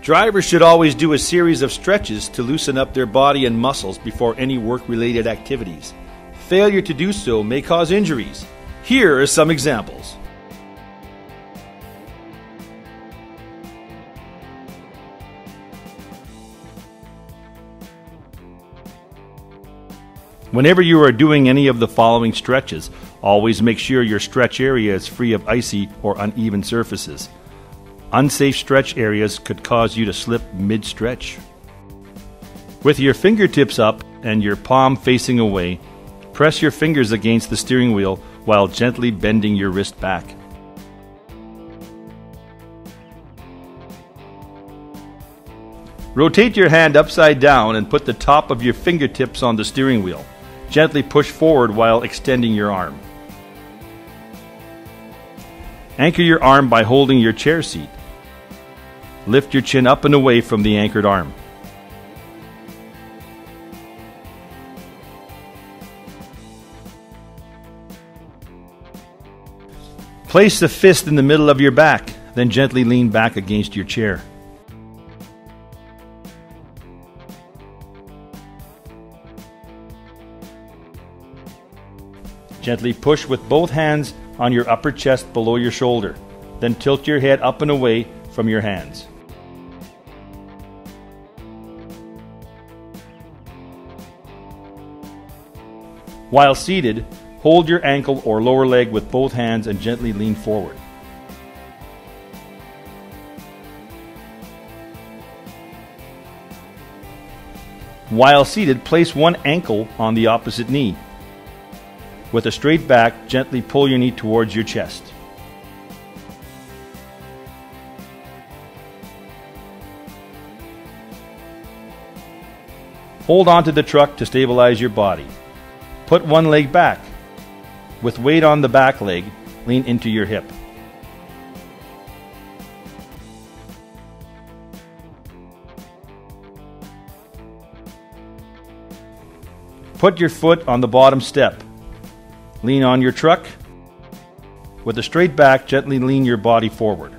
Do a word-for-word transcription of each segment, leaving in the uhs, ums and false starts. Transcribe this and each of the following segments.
Drivers should always do a series of stretches to loosen up their body and muscles before any work-related activities. Failure to do so may cause injuries. Here are some examples. Whenever you are doing any of the following stretches, always make sure your stretch area is free of icy or uneven surfaces. Unsafe stretch areas could cause you to slip mid-stretch. With your fingertips up and your palm facing away, press your fingers against the steering wheel while gently bending your wrist back. Rotate your hand upside down and put the top of your fingertips on the steering wheel. Gently push forward while extending your arm. Anchor your arm by holding your chair seat. Lift your chin up and away from the anchored arm. Place the fist in the middle of your back, then gently lean back against your chair. Gently push with both hands on your upper chest below your shoulder, then tilt your head up and away from your hands. While seated, hold your ankle or lower leg with both hands and gently lean forward. While seated, place one ankle on the opposite knee. With a straight back, gently pull your knee towards your chest. Hold onto the truck to stabilize your body. Put one leg back. With weight on the back leg, lean into your hip. Put your foot on the bottom step. Lean on your truck. With a straight back, gently lean your body forward.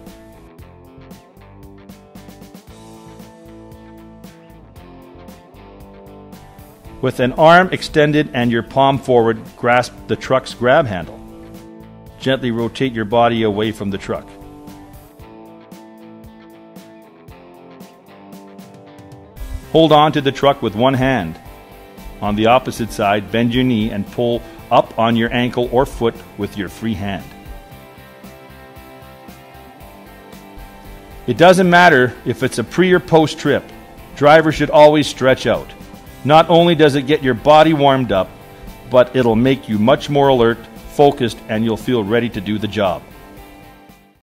With an arm extended and your palm forward, grasp the truck's grab handle. Gently rotate your body away from the truck. Hold on to the truck with one hand. On the opposite side, bend your knee and pull up on your ankle or foot with your free hand. It doesn't matter if it's a pre or post trip, drivers should always stretch out. Not only does it get your body warmed up, but it'll make you much more alert, focused, and you'll feel ready to do the job.